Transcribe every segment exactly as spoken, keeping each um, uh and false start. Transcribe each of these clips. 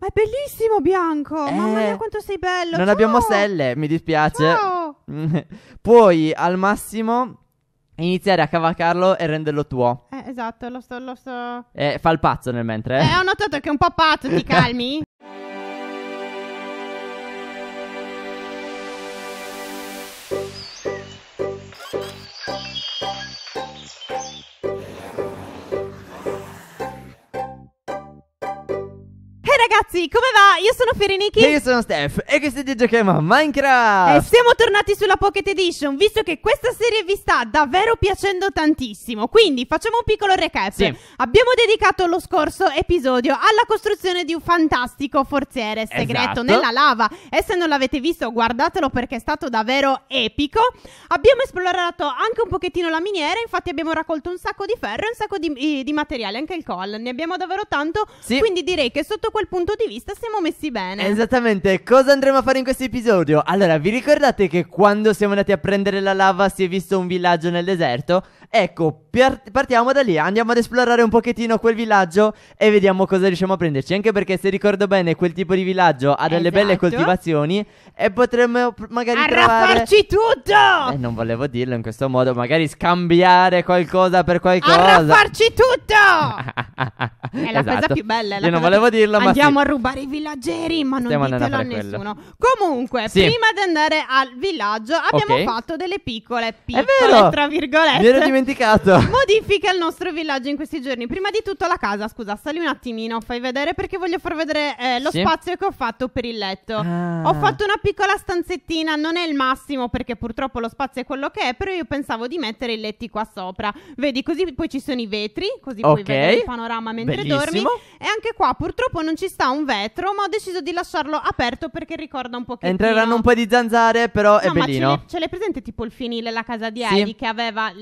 Ma è bellissimo Bianco, eh, mamma mia quanto sei bello. Non Ciao. abbiamo stelle, mi dispiace. Ciao. Puoi al massimo iniziare a cavalcarlo e renderlo tuo. Eh, esatto, lo sto... Lo sto... Eh, fa il pazzo nel mentre. Eh, eh ho notato che è un po' pazzo, ti calmi? Ragazzi, come va? Io sono Pherenike e io sono Steph e che state giocando a Minecraft. E siamo tornati sulla Pocket Edition, visto che questa serie vi sta davvero piacendo tantissimo. Quindi facciamo un piccolo recap. Sì. Abbiamo dedicato lo scorso episodio alla costruzione di un fantastico forziere segreto, esatto, nella lava. E se non l'avete visto, guardatelo perché è stato davvero epico. Abbiamo esplorato anche un pochettino la miniera, infatti abbiamo raccolto un sacco di ferro e un sacco di, di materiale, anche il coal. Ne abbiamo davvero tanto, sì. Quindi direi che sotto quel punto di vista siamo messi bene. Esattamente. Cosa andremo a fare in questo episodio? Allora, vi ricordate che quando siamo andati a prendere la lava si è visto un villaggio nel deserto? Ecco, partiamo da lì, andiamo ad esplorare un pochettino quel villaggio e vediamo cosa riusciamo a prenderci. Anche perché, se ricordo bene, quel tipo di villaggio ha delle, esatto, belle coltivazioni e potremmo magari arraffarci trovare... tutto! Eh, non volevo dirlo in questo modo. Magari scambiare qualcosa per qualcosa. Arraffarci tutto! È la, esatto, cosa più bella. È la Io non volevo più... dirlo, ma andiamo, sì, a rubare i villaggeri, ma non ditelo a nessuno. Quello. Comunque, sì, prima di andare al villaggio abbiamo, okay, fatto delle piccole, piccole, è vero, tra virgolette, mi ero dimenticato, modifiche al nostro villaggio in questi giorni. Prima di tutto la casa, scusa, sali un attimino, fai vedere perché voglio far vedere eh, lo, sì, spazio che ho fatto per il letto. Ah. Ho fatto una piccola stanzettina, non è il massimo perché purtroppo lo spazio è quello che è, però io pensavo di mettere i letti qua sopra. Vedi, così poi ci sono i vetri, così, okay, puoi vedere il panorama mentre, bellissimo, dormi. E anche qua purtroppo non ci sta un vetro, ma ho deciso di lasciarlo aperto perché ricorda un pochettino. Entreranno un po' di zanzare, però no, è bellino. Ma ce l'hai presente tipo il finile, la casa di Eddie, sì, che aveva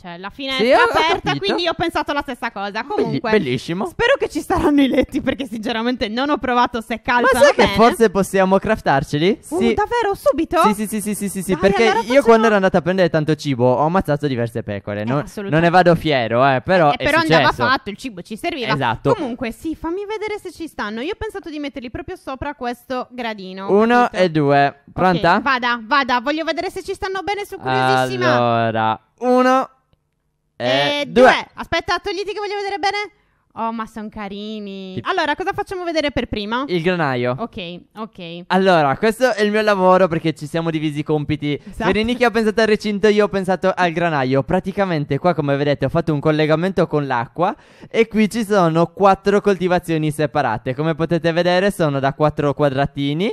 cioè, la finestra, sì, aperta, quindi io ho pensato la stessa cosa. Comunque, Belli bellissimo. Spero che ci saranno i letti perché sinceramente non ho provato se calzano bene. Ma sai bene. che forse possiamo craftarceli? Uh, sì. Davvero? Subito? Sì, sì, sì, sì, sì, sì, sì. Dai, perché allora facciamo... io quando ero andata a prendere tanto cibo ho ammazzato diverse pecore. Eh, non, non ne vado fiero, eh, però eh, è Però successo. andava fatto, il cibo ci serviva. Esatto. Comunque, sì, fammi vedere se ci stanno. Io ho pensato di metterli proprio sopra questo gradino. Uno, capito? E due. Pronta? Okay, vada, vada. Voglio vedere se ci stanno bene, sono curiosissima. Allora, uno e, e due. due. Aspetta, togliti che voglio vedere bene. Oh, ma sono carini. Allora, cosa facciamo vedere per prima? Il granaio. Ok, ok. Allora, questo è il mio lavoro perché ci siamo divisi i compiti. Pherenike, esatto, ha pensato al recinto, io ho pensato al granaio. Praticamente qua, come vedete, ho fatto un collegamento con l'acqua e qui ci sono quattro coltivazioni separate. Come potete vedere sono da quattro quadratini,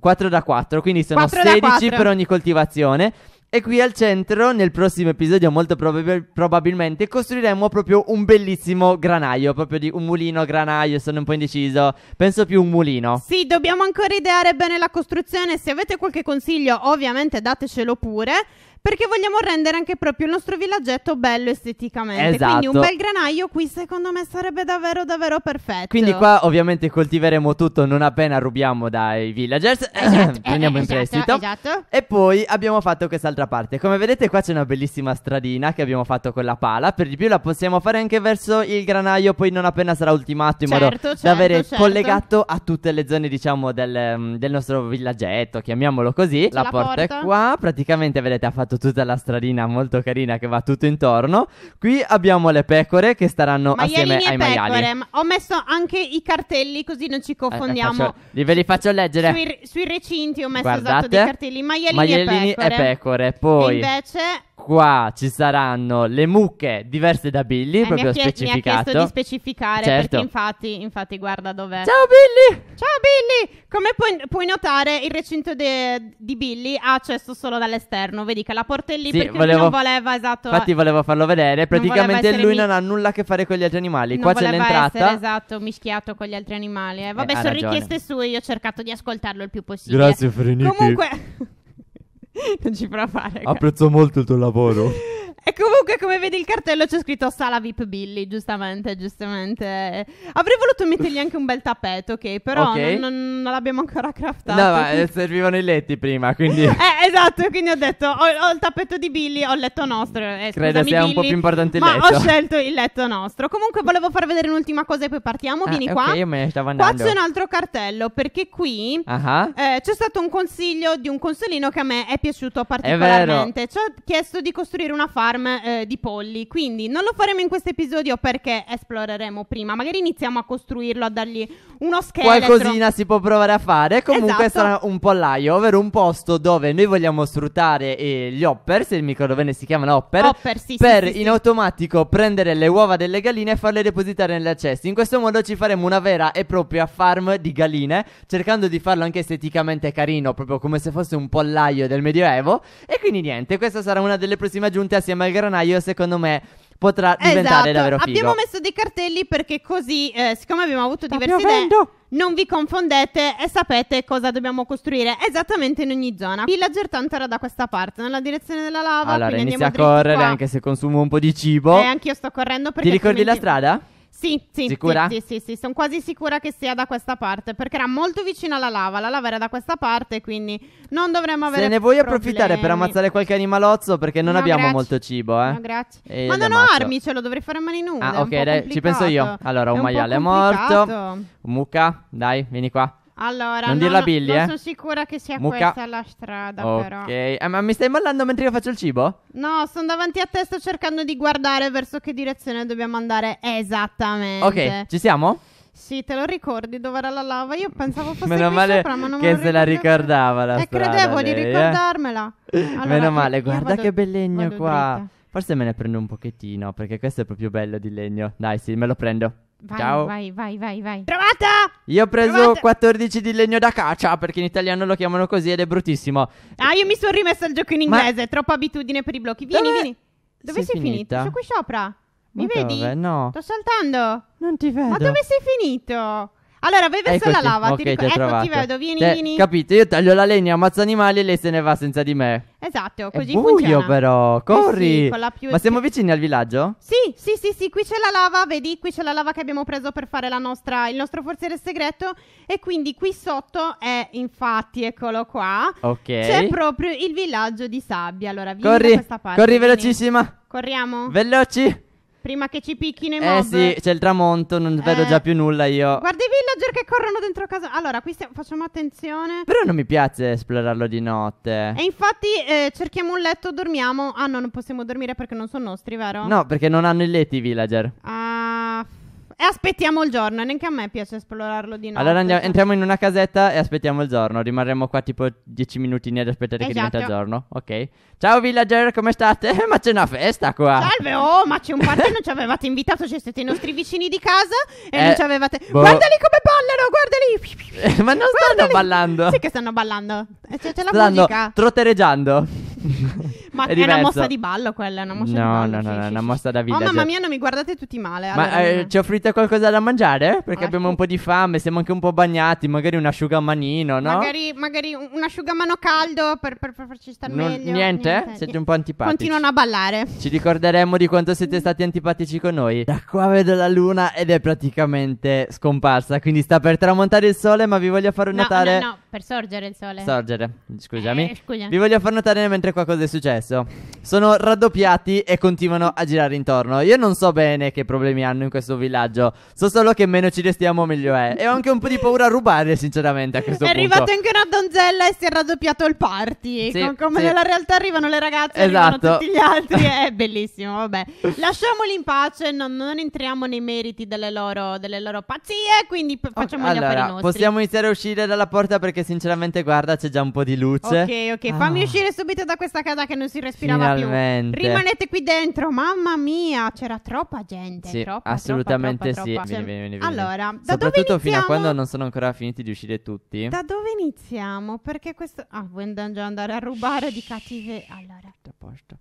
quattro da quattro, quindi sono sedici per ogni coltivazione. E qui al centro, nel prossimo episodio, molto prob probabilmente, costruiremo proprio un bellissimo granaio, proprio di un mulino granaio, sono un po' indeciso, penso più un mulino. Sì, dobbiamo ancora ideare bene la costruzione, se avete qualche consiglio ovviamente datecelo pure, perché vogliamo rendere anche proprio il nostro villaggetto bello esteticamente. Esatto. Quindi un bel granaio qui secondo me sarebbe davvero davvero perfetto. Quindi qua ovviamente coltiveremo tutto non appena rubiamo dai villagers. Esatto, Prendiamo eh, in esatto, prestito esatto. E poi abbiamo fatto quest'altra parte. Come vedete qua c'è una bellissima stradina che abbiamo fatto con la pala. Per di più la possiamo fare anche verso il granaio, poi non appena sarà ultimato, in certo, modo certo, da avere certo. collegato a tutte le zone, diciamo, del, del nostro villaggetto, chiamiamolo così. La, la porta, porta è qua. Praticamente vedete ha fatto tutta la stradina molto carina che va tutto intorno. Qui abbiamo le pecore che staranno Maialini assieme ai pecore. maiali. Ma ho messo anche i cartelli così non ci confondiamo. Eh, faccio, li ve li faccio leggere. Sui, sui recinti ho messo, guardate, esatto, dei cartelli maialini, maialini e, pecore. e pecore. Poi e invece qua ci saranno le mucche diverse da Billy, eh, proprio mi specificato. Mi ha chiesto di specificare, certo, perché infatti, infatti guarda dov'è. Ciao Billy! Ciao Billy! Come pu puoi notare il recinto di Billy ha accesso solo dall'esterno, vedi che la porta è lì, sì, perché volevo, lui non voleva, esatto. Infatti volevo farlo vedere, praticamente non lui non ha nulla a che fare con gli altri animali. Non qua c'è l'entrata. Essere, esatto, mischiato con gli altri animali. Eh, vabbè, eh, sono ragione. richieste sue, io ho cercato di ascoltarlo il più possibile. Grazie Pherenike. Comunque... non ci prova a fare. Apprezzo molto il tuo lavoro. E E comunque, come vedi il cartello, c'è scritto Sala V I P Billy. Giustamente, giustamente. Avrei voluto mettergli anche un bel tappeto, ok? Però okay. Non, non, non l'abbiamo ancora craftato. No, ma quindi... servivano i letti prima, quindi... Eh, esatto, quindi ho detto, ho, ho il tappeto di Billy, ho il letto nostro. Eh, Credo scusami, sia Billy, un po' più importante il letto. Ma ho scelto il letto nostro. Comunque volevo far vedere un'ultima cosa e poi partiamo. Vieni ah, okay, qua. Io me ne stavo andando. Qua c'è un altro cartello, perché qui uh-huh. eh, c'è stato un consiglio di un consolino che a me è piaciuto particolarmente. Ci ho chiesto di costruire una farm eh, di polli, quindi non lo faremo in questo episodio perché esploreremo prima. Magari iniziamo a costruirlo, a dargli uno scheletro. Qualcosina si può provare a fare. Comunque esatto. Sarà un pollaio, ovvero un posto dove noi vogliamo sfruttare eh, gli hoppers, il microvene si chiamano hopper, hopper sì, per sì, sì, in sì. automatico prendere le uova delle galline e farle depositare nelle ceste. In questo modo ci faremo una vera e propria farm di galline, cercando di farlo anche esteticamente carino, proprio come se fosse un pollaio del Medioevo. E quindi niente, questa sarà una delle prossime aggiunte assieme al granaio, secondo me potrà diventare esatto. davvero figo. Abbiamo messo dei cartelli perché così, eh, siccome abbiamo avuto Sta diverse piovendo. idee, non vi confondete e sapete cosa dobbiamo costruire esattamente in ogni zona. Villager tanto era da questa parte, nella direzione della lava. Allora inizia a correre qua. Anche se consumo un po' di cibo. E eh, anch'io sto correndo perché... Ti ricordi altrimenti... la strada? Sì, sì, sicura? Sì, sì, sì, sì, sono quasi sicura che sia da questa parte, perché era molto vicino alla lava, la lava era da questa parte, quindi non dovremmo avere problemi. Se ne vuoi problemi. approfittare per ammazzare qualche animalozzo, perché non no, abbiamo grazie. molto cibo, eh. No, grazie. E ma non ho armi, ce lo dovrei fare a mani nude. Ah, ok, dai, ci penso io. Allora, un, un maiale è morto. Mucca, dai, vieni qua. Allora, non, dirla non, Billy, non eh. sono sicura che sia Mucca. questa la strada, okay. però. Ok, eh, ma mi stai mollando mentre io faccio il cibo? No, sono davanti a te, sto cercando di guardare verso che direzione dobbiamo andare esattamente. Ok, ci siamo? Sì, te lo ricordi dove era la lava? Io pensavo fosse meno qui male sopra, ma non che me lo se la ricordava la eh, strada. E credevo lei, di ricordarmela. Eh? Allora, meno male, guarda vado, che bel legno qua. Dritta. Forse me ne prendo un pochettino, perché questo è proprio bello di legno. Dai, sì, me lo prendo. Vai, Ciao. vai, vai, vai, vai. Trovata! Io ho preso Trovata. quattordici di legno da caccia, perché in italiano lo chiamano così ed è bruttissimo. Ah, io mi sono rimessa al gioco in inglese, ma... troppa abitudine per i blocchi. Vieni, Dove... vieni. Dove sei, sei finito? Sono qui sopra. Mi ma vedi? Dove? No. Sto saltando. Non ti vedo. Ma dove sei finito? Allora, vai verso la lava, okay, ti ricordo. Ecco, trovato. ti vedo, vieni, Te, vieni. Capito, io taglio la legna, ammazzo animali e lei se ne va senza di me. Esatto, così buio, funziona. buio però, corri. Eh sì, con la più... Ma siamo vicini al villaggio? Sì, sì, sì, sì, qui c'è la lava, vedi? Qui c'è la lava che abbiamo preso per fare la nostra, il nostro forziere segreto. E quindi qui sotto è, infatti, eccolo qua. Ok. C'è proprio il villaggio di sabbia. Allora, vieni corri, da questa parte. Corri, vieni. velocissima. Corriamo. Veloci. Prima che ci picchino i mob. Eh sì, c'è il tramonto, non eh, vedo già più nulla io. Guarda i villager che corrono dentro casa. Allora, qui stiamo, facciamo attenzione. Però non mi piace esplorarlo di notte. E infatti eh, cerchiamo un letto, dormiamo. Ah no, non possiamo dormire perché non sono nostri, vero? No, perché non hanno i letti i villager. Ah... Uh... E aspettiamo il giorno, neanche a me piace esplorarlo di notte. Allora andiamo, entriamo in una casetta e aspettiamo il giorno. Rimarremo qua tipo dieci minutini ad aspettare esatto. che diventa giorno. Ok. Ciao villager, come state? Ma c'è una festa qua. Salve, oh, ma c'è un party, non ci avevate invitato, cioè siete i nostri vicini di casa e eh, non ci avevate... Boh. Guardali come ballano, guardali! Eh, ma non guardali. stanno ballando. Sì che stanno ballando. C'è la stanno musica. Trottereggiando. Ma è, è una mossa di ballo quella, una mossa no, di ballo. No, no, sì, no, sì, una sì. mossa da villager. Oh mamma mia, non mi guardate tutti male. Allora, ma eh, ci offrite qualcosa da mangiare? Perché ah, abbiamo un po' di fame, siamo anche un po' bagnati, magari un asciugamanino, no? Magari, magari un asciugamano caldo per, per, per farci stare meglio. Niente? niente? Siete niente. un po' antipatici. Continuano a ballare. Ci ricorderemo di quanto siete stati antipatici con noi. Da qua vedo la luna ed è praticamente scomparsa, quindi sta per tramontare il sole, ma vi voglio far notare... No, no, no, per sorgere il sole. Sorgere, scusami. Eh, scusami. Vi voglio far notare mentre qua cosa è successo. Sono raddoppiati e continuano a girare intorno. Io non so bene che problemi hanno in questo villaggio. So solo che meno ci restiamo meglio è. E ho anche un po' di paura a rubare sinceramente a questo punto. È arrivata anche una donzella e si è raddoppiato il party. Sì, Con, Come sì. nella realtà arrivano le ragazze e esatto. arrivano tutti gli altri. È bellissimo, vabbè. Lasciamoli in pace, non, non entriamo nei meriti delle loro, delle loro pazzie. Quindi facciamo okay, gli allora, affari nostri. Possiamo iniziare a uscire dalla porta perché sinceramente guarda c'è già un po' di luce. Ok, ok, ah. fammi uscire subito da questa casa che non si respirava Finalmente. più. Rimanete qui dentro, mamma mia, c'era troppa gente. Sì, troppa, assolutamente troppa, troppa, sì. Troppa. Vieni, vieni, vieni, allora, vieni. Da soprattutto dove fino a quando non sono ancora finiti di uscire tutti. Da dove iniziamo? Perché questo... Ah, vuoi già andare a rubare di cattive... Allora... A posto.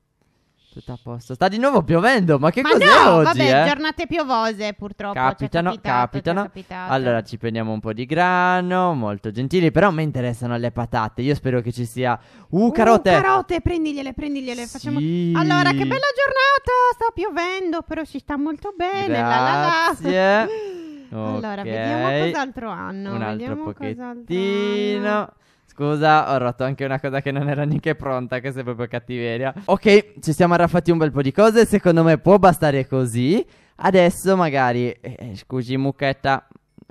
Tutto a posto. Sta di nuovo piovendo. Ma che ma cos'è no, oggi? Vabbè, eh? giornate piovose purtroppo. Capitano, capitato, capitano. Allora ci prendiamo un po' di grano. Molto gentili. Però mi interessano le patate. Io spero che ci sia. Uh, carote. Uh, carote, prendigliele, prendigliele. Sì. Facciamo... Allora, che bella giornata. Sta piovendo, però si sta molto bene. Grazie. La, la, la. Allora, okay. vediamo cos'altro hanno. Un altro vediamo pochettino. Hanno. Scusa, ho rotto anche una cosa che non era neanche pronta, che è proprio cattiveria. Ok, ci siamo arraffati un bel po' di cose, secondo me può bastare così. Adesso magari, eh, scusi mucchetta,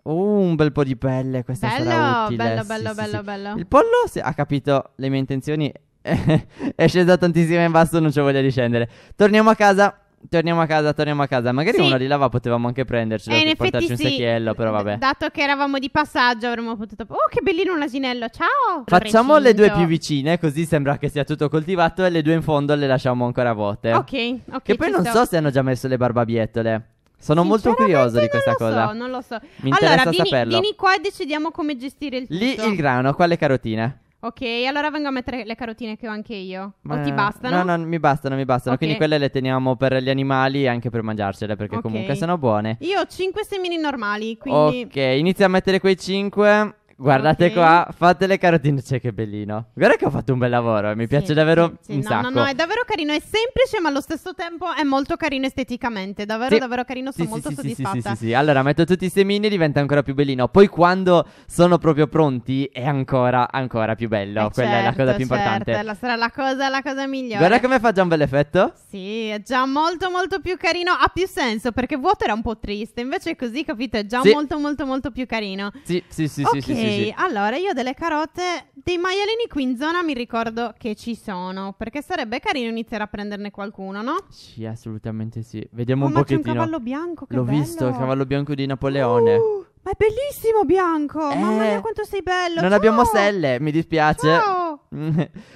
uh, un bel po' di pelle, questa bello, sarà utile. Bello, bello, sì, bello, sì, bello, sì. bello. Il pollo se ha capito le mie intenzioni, è sceso tantissimo in basso, non c'ho voglia di scendere. Torniamo a casa. Torniamo a casa, torniamo a casa. Magari sì. uno di là va, potevamo anche prendercelo e portarci sì. un secchiello, però vabbè. Dato che eravamo di passaggio avremmo potuto... Oh, che bellino un asinello, ciao! Facciamo le due più vicine, così sembra che sia tutto coltivato. E le due in fondo le lasciamo ancora vuote. Ok, ok. Che poi non so. so se hanno già messo le barbabietole. Sono molto curioso di questa cosa. Non lo so, non lo so. Mi allora, interessa vieni, saperlo. Vieni qua e decidiamo come gestire il tutto. Lì il grano, qua le carotine. Ok, allora vengo a mettere le carotine che ho anche io. Ma o ti bastano? No, no, mi bastano, mi bastano. Okay. Quindi quelle le teniamo per gli animali e anche per mangiarcele, perché okay. comunque sono buone. Io ho cinque semini normali, quindi... Ok, inizia a mettere quei cinque. Guardate okay. qua, fate le carotine, cioè che bellino. Guarda che ho fatto un bel lavoro, eh. mi sì, piace davvero sì, sì. un no, sacco. No, no, no, è davvero carino, è semplice ma allo stesso tempo è molto carino esteticamente. Davvero, sì. davvero carino, sono sì, molto sì, soddisfatta. Sì, sì, sì, sì, allora metto tutti i semini e diventa ancora più bellino. Poi quando sono proprio pronti è ancora, ancora più bello. Eh, Quella certo, è la cosa più importante. Certo, sarà la cosa, la cosa migliore. Guarda come fa già un bel effetto. Sì, è già molto, molto più carino. Ha più senso, perché vuoto era un po' triste. Invece così, capito, è già sì. molto, molto, molto più carino. Sì, sì, sì, okay. sì, sì. Sì, sì. Allora io delle carote, dei maialini qui in zona mi ricordo che ci sono, perché sarebbe carino iniziare a prenderne qualcuno, no? Sì, assolutamente sì. Vediamo oh, un ma pochettino. C'è un cavallo bianco, che l'ho bello. visto, il cavallo bianco di Napoleone. Uh, ma è bellissimo bianco, eh, mamma mia quanto sei bello. Non Ciao. abbiamo selle, mi dispiace. Ciao.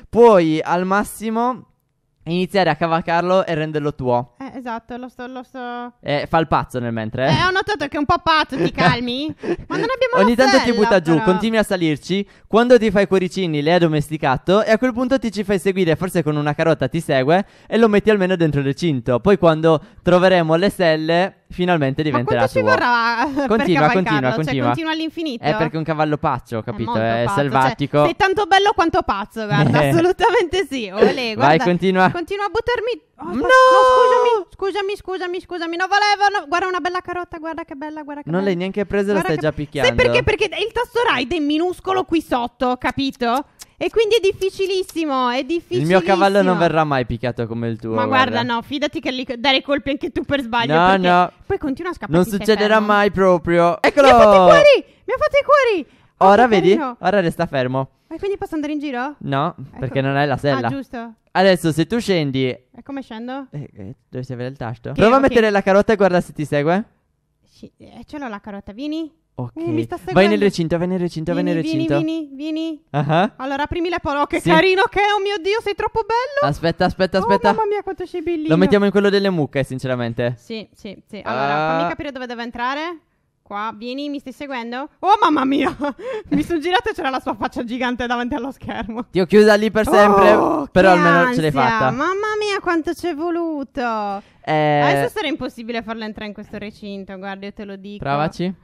Poi al massimo iniziare a cavalcarlo e renderlo tuo. Eh, esatto, lo sto, lo sto... Eh, fa il pazzo nel mentre, eh? Eh, ho notato che è un po' pazzo, ti calmi? Ma non abbiamo Ogni tanto stella, ti butta però. giù, continui a salirci. Quando ti fai cuoricini, le hai domesticato. E a quel punto ti ci fai seguire, forse con una carota ti segue. E lo metti almeno dentro il recinto. Poi quando troveremo le selle... Finalmente diventerà tuo. Ma quanto ci vorrà? Continua, continua, continua. Cioè, continua all'infinito. È perché è un cavallo pazzo, capito? È, è pazzo, selvatico. Cioè, sei tanto bello quanto pazzo, guarda. Assolutamente sì. Olè, guarda. Vai, continua. Continua a buttarmi. Oh, no! no! Scusami, scusami, scusami, scusami. Non volevo. No. Guarda una bella carota, guarda che bella, guarda che non bella. Non l'hai neanche presa, guarda la stai che... già picchiando. Sai perché? Perché il tasto ride è minuscolo qui sotto, capito? E quindi è difficilissimo, è difficilissimo. Il mio cavallo non verrà mai picchiato come il tuo. Ma guarda, guarda no, fidati che li dare colpi anche tu per sbaglio. No, no. Poi continua a scappare. Non succederà fermo. mai proprio. Eccolo! Mi ha fatto i cuori! Mi ha fatto i cuori! Oh, ora vedi? Carino. Ora resta fermo. E quindi posso andare in giro? No, ecco. perché non hai la sella. Ah, giusto. Adesso se tu scendi... E come scendo? Eh, eh, dovresti avere il tasto. Okay, Prova okay. a mettere la carota e guarda se ti segue. Sì, eh, ce l'ho la carota, vieni. Ok, eh, mi sta seguendo. Vai nel recinto, vai nel recinto, vieni, vai nel recinto. Vieni, vieni, vieni. Uh-huh. Allora aprimi le porte. Oh, che sì. carino che è, oh mio Dio, sei troppo bello. Aspetta, aspetta, aspetta. Oh, mamma mia, quanto sei bellino. Lo mettiamo in quello delle mucche, sinceramente. Sì, sì, sì. Allora, uh... fammi capire dove devo entrare. Qua, vieni, mi stai seguendo? Oh, mamma mia! Mi sono girata e c'era la sua faccia gigante davanti allo schermo. Ti ho chiusa lì per sempre, oh, però almeno ansia. ce l'hai fatta. Mamma mia, quanto ci è voluto. Eh... Adesso sarà impossibile farla entrare in questo recinto, guarda, io te lo dico. Provaci.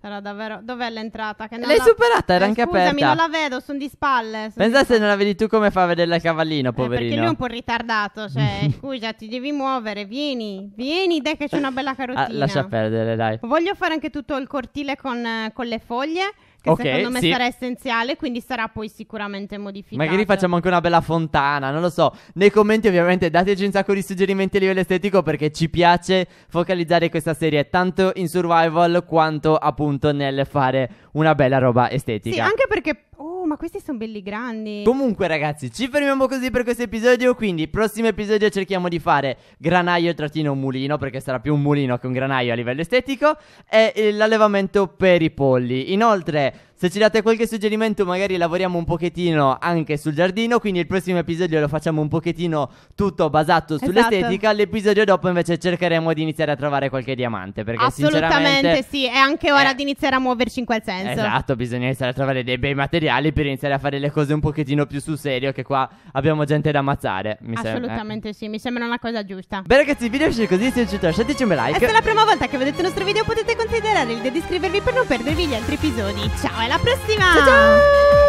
Sarà davvero... Dov'è l'entrata? L'hai la... superata, era eh, anche scusami, aperta. Scusami, non la vedo, sono di spalle. Pensa se non la vedi tu come fa a vedere il cavallino, poverino. Eh, perché lui è un po' ritardato, cioè, scusa, ti devi muovere, vieni, vieni, dai che c'è una bella carotina. Ah, lascia perdere, dai. Voglio fare anche tutto il cortile con, con le foglie, che okay, secondo me sì. sarà essenziale, quindi sarà poi sicuramente modificato. Magari facciamo anche una bella fontana, non lo so. Nei commenti ovviamente dateci un sacco di suggerimenti a livello estetico, perché ci piace focalizzare questa serie tanto in survival quanto appunto nel fare una bella roba estetica. Sì, anche perché... Oh, ma questi sono belli grandi. Comunque ragazzi, ci fermiamo così per questo episodio. Quindi prossimo episodio cerchiamo di fare granaio trattino mulino, perché sarà più un mulino che un granaio a livello estetico, e l'allevamento per i polli. Inoltre... Se ci date qualche suggerimento magari lavoriamo un pochettino anche sul giardino, quindi il prossimo episodio lo facciamo un pochettino tutto basato sull'estetica. Esatto. L'episodio dopo invece cercheremo di iniziare a trovare qualche diamante, perché assolutamente sì, è anche ora eh, di iniziare a muoverci in quel senso. Esatto, bisogna iniziare a trovare dei bei materiali per iniziare a fare le cose un pochettino più sul serio, che qua abbiamo gente da ammazzare, mi assolutamente eh. sì, mi sembra una cosa giusta. Beh ragazzi, il video è così, se vi è piaciuto lasciateci un bel like. E se è la prima volta che vedete il nostro video potete considerare l'idea di iscrivervi per non perdervi gli altri episodi. Ciao, alla prossima! Ciao, ciao!